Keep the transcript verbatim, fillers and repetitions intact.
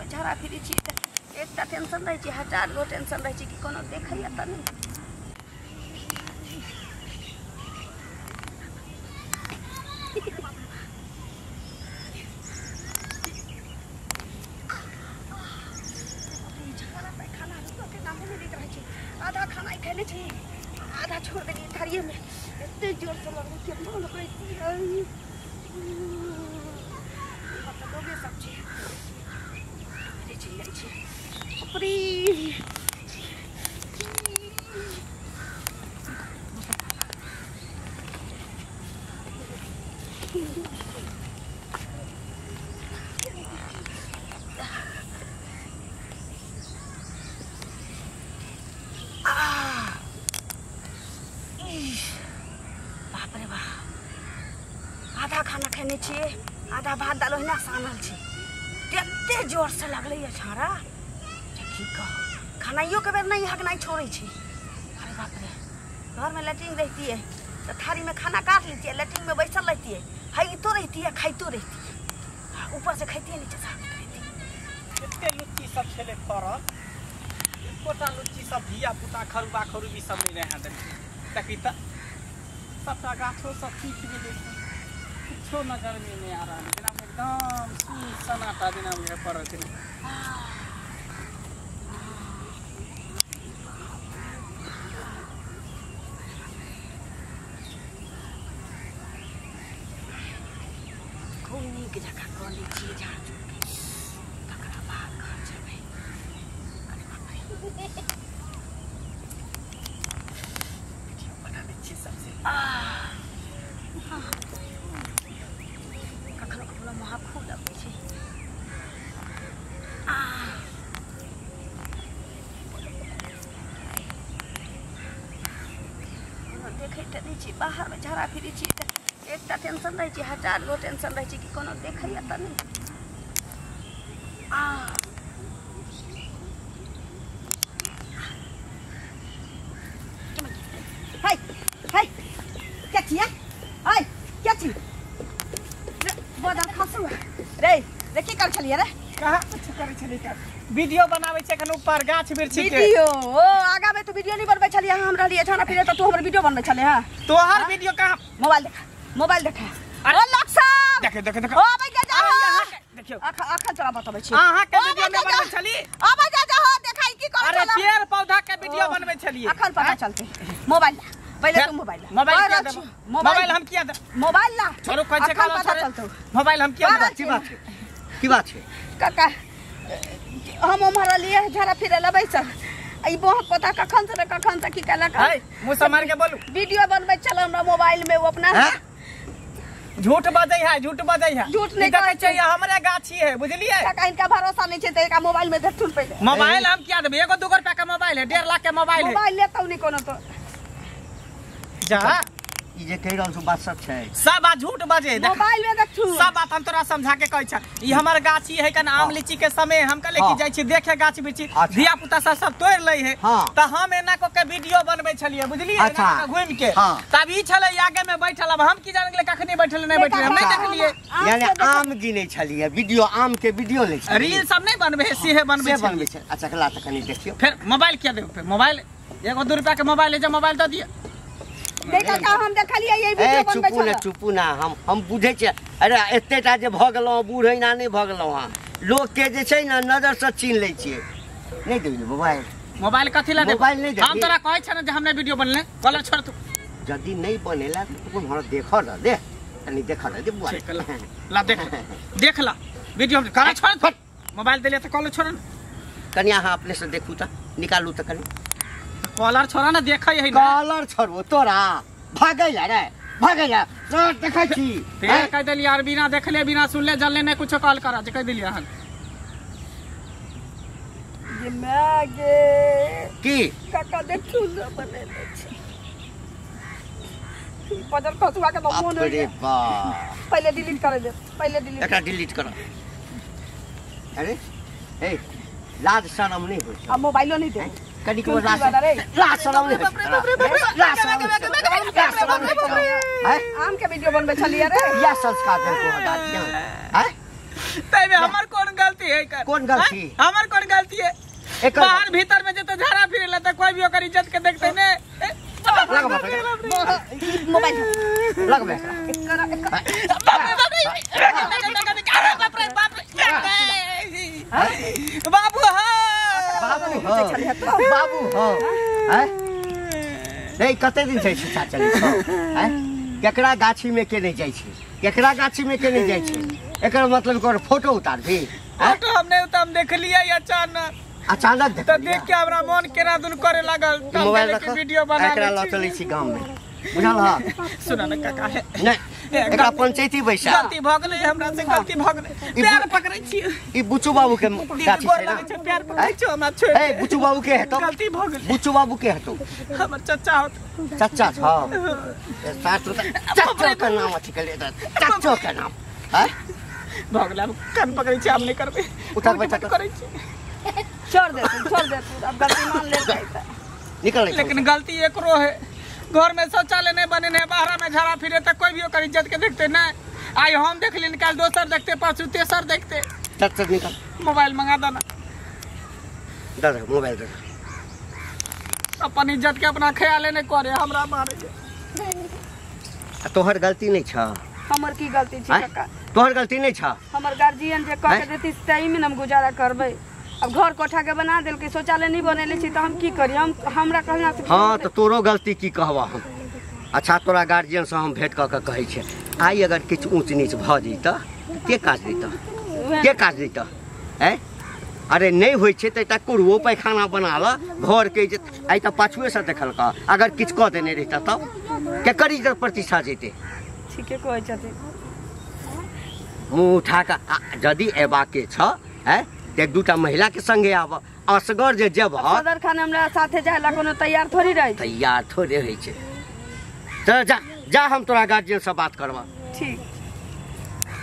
झरा फिरी एक टेंशन रही हजार गो टेंशन रही कि कोनो देखिए तो नहीं। खाना आधा खाना खेले आधा छोड़ देलिए थारिये में इतने जोर से लगे Free. Ah. बाप रे बाप आधा खाना खेने छे आधा भात डालो ना सानल छे इतने जोर से लगल झाड़ा की कह खानाइयो के बेर नहीं हगनाई छोड़े। अरे बाप रे घर में लैट्रिन रहती है तो थारी में खाना काट लेती है, लैट्रिन में बैसल रहती है, हगतो रहती है, खाइतो रहती है, ऊपर से खाती है नीचे से लुच्ची सब छे पड़ा लुच्ची सब धिया पुता खरुआ खरुबी सब नहीं रह देखी तो सबटा गाछो सब सूख गए कुछ न गर्मी नहीं आ रहा एकदम सनाटा दिन पर खूब निक जगह कल तक बात बना दी सबसे बाहर में झरा फिरी एक टेंशन रही हजार गो टेंशन रही कि कोनो देखिए तो नहीं। हाय हाय क्या किया हाय क्या चीज बड़ा खसुआ रे रे की कर छलिए रे कहां कुछ कर छलिए का वीडियो बनावे छै कन ऊपर गाछ वृक्ष के वीडियो ओ आगा में तो वीडियो नहीं बनबे छलिए हम रहलिए छाना फिरे तो तू हमर वीडियो बनबे छले हां तोहर वीडियो कहां मोबाइल देखा मोबाइल देखा ओ लोक साहब देख देख देख ओ भैया जा यहां देखियो आखा आखा चला बताबै छी आहा के वीडियो में बनबे छली ओ भैया जा हो देखाई की करै अरे पेड़ पौधा के वीडियो बनबे छलिए अखन पता चलते मोबाइल पहले तुम मोबाइल मोबाइल मोबाइल हम किया मोबाइल ला छोरो कोन से काला छोरो मोबाइल हम किया की बात की बात है काका हम हमारा लिए झरा फिरे लबै सर ई बहुत पता कखन से कखन तक की काला का मु समर के बोलू वीडियो बनबै चल हमरा मोबाइल में वो अपना झूठ बजै है झूठ बजै है झूठ नहीं कहै छै हमरे गाछी है बुझलिए काका इनका भरोसा नहीं छै त एक मोबाइल में धथुन पे मोबाइल हम किया देबै एगो दो रुपया के मोबाइल है डेढ़ लाख के मोबाइल है मोबाइल लेतौ नहीं कोनो तो जा ई जे कह रहल सु बात सब छै सब आ झूठ बजे मोबाइल में देखू सब बात हम तोरा समझा के कहै छ ई हमर गाछी है कन आम लीची के समय हम कले की जाय छी देखे गाछी बिची धिया पुता सब सब तोड़ लै है त हम एना को के वीडियो बनबै छलिए बुझलिए एना घुम के तब ई छले आगे में बैठल हम की जान गेले कखनी बैठल नै बैठल हम नै देखलिए यानी आम गिनै छलिए वीडियो आम के वीडियो लै छै रील सब नै बनबे से है बनबे बनबे छै अच्छा कला त कनी देखियो फिर मोबाइल किया देबे मोबाइल एगो दो रुपया के मोबाइल है जे मोबाइल द दिए देखा का हम देखलिए ये वीडियो बनबे छल चुपू ना चुपू ना हम हम बुझे छे अरे एतेटा जे भ गेलौ बूढ़ै ना नै भ गेलौ हां लोग के जे छै ना नजर से चीन लै छियै नै देबे मोबाइल मोबाल कथि ला दे मोबाइल नै दे हम तोरा कहै छ ना जे हमने वीडियो बनले कलर छोड़ तू जदी नै बनेला तू हम देख ल दे तनी देख ल दे बुआ ला देख देख ल वीडियो करा छोड़ फट मोबाइल देले त कलर छोड़ कनिया हां अपने से देखू त निकालू त कनी कॉलर छोरा ना देखै है ना कॉलर छोरो तोरा भागै रे भागै रे देखै छी फेर कह देली यार बिना देखले बिना सुनले जल्ले नै कुछो कॉल करा जे कह देली हन ये मागे की काका देखू न बने छै पदर खसुआ के मोन हो रे बा पहिले डिलीट कर दे पहिले डिलीट एकरा डिलीट कर अरे ए लाज शरम नै होय आ मोबाइलो नै दे कनी को रास रास सलाम रे रास सलाम है आम के वीडियो बनबे छलिए रे या संस्कार दे को हटा दिया है तै में हमर कोन गलती गलती है कर? कौन गलती है? हमार कौन गलती है? बाहर भीतर में जब झाड़ा फिर लेता कोई भी ओकर इज्जत के देखते नहीं। मोबाइल लग बे एकरा एकरा बाप रे बाप बाबू बाबू बाबू हां हैं नहीं कते दिन से शिक्षा चली हैं केकरा गाछी में के नहीं जाई छी केकरा गाछी में के नहीं जाई छी एकर मतलब कोर फोटो उतार भी फोटो हमने उतम देख लिया अचानक अचानक तो देख के हमरा मन केना दुन करे लागल मोबाइल के वीडियो बना ले चली छी गांव में बुझल ह सुना न काका है नै एकरा पंचायती बैसा गलती भ गेलै हमरा से गलती भ गेलै प्यार पकड़ै छी ई बुच्चू बाबू के गाछी छै प्यार पकड़ै छी हमरा छोड़ ए बुच्चू बाबू के हतो गलती भ गेलै बुच्चू बाबू के हतो हमर चच्चा हतो चच्चा छ साठ चच्चा के नाम अथि के चच्चा के नाम ह भ गेलै कान पकड़ै छी हम नै करबै उतार बैठक करै छी छोड़ दे छोड़ दे अब गलती मान ले निकल लेकिन गलती एकरो है घर में शौचालय नहीं बने है बाहर में झड़ा फिरे तो कोई भी ओकर इज्जत के देखते नहीं आई हम देख लें कल दोसर देखते परसू तेसर देखते चट चट निकल मोबाइल मंगा देना दे दे मोबाइल दे अपन इज्जत के अपना ख्याल नहीं करे हमरा मारे आ तोहर गलती नहीं छ हमर की गलती छ काका तोहर गलती नहीं छ हमर गार्जियन जे कह के देती तई में हम गुजारा करबे अब घर कोठा के बना देल के शौचालय नहीं बनेले छी त हम की करी हम हमरा कहना से हां त तोरो गलती की कहवा हम अच्छा तोरा गार्जियन से हम भेट क के कहै छी आई अगर किछ ऊंच नीच भ जई त के काज देत के काज देत हैं अरे नहीं होई छै त त कुरवो पैखाना बना ल घर के आई त पाछुए से देखल क अगर किछ क देने रहता तब के करी इज्जत प्रतिष्ठा जेते ठीके कहै छथि मुंह उठा क जदी एबा के छ हैं एक दूटा महिला के संगे आब असगर जे जब ह सदर खान हमरा साथे जायला कोनो तैयार थोड़ी रही तैयार थोड़े होइ छै त जा जा हम तोरा गार्जियन से बात करबा ठीक।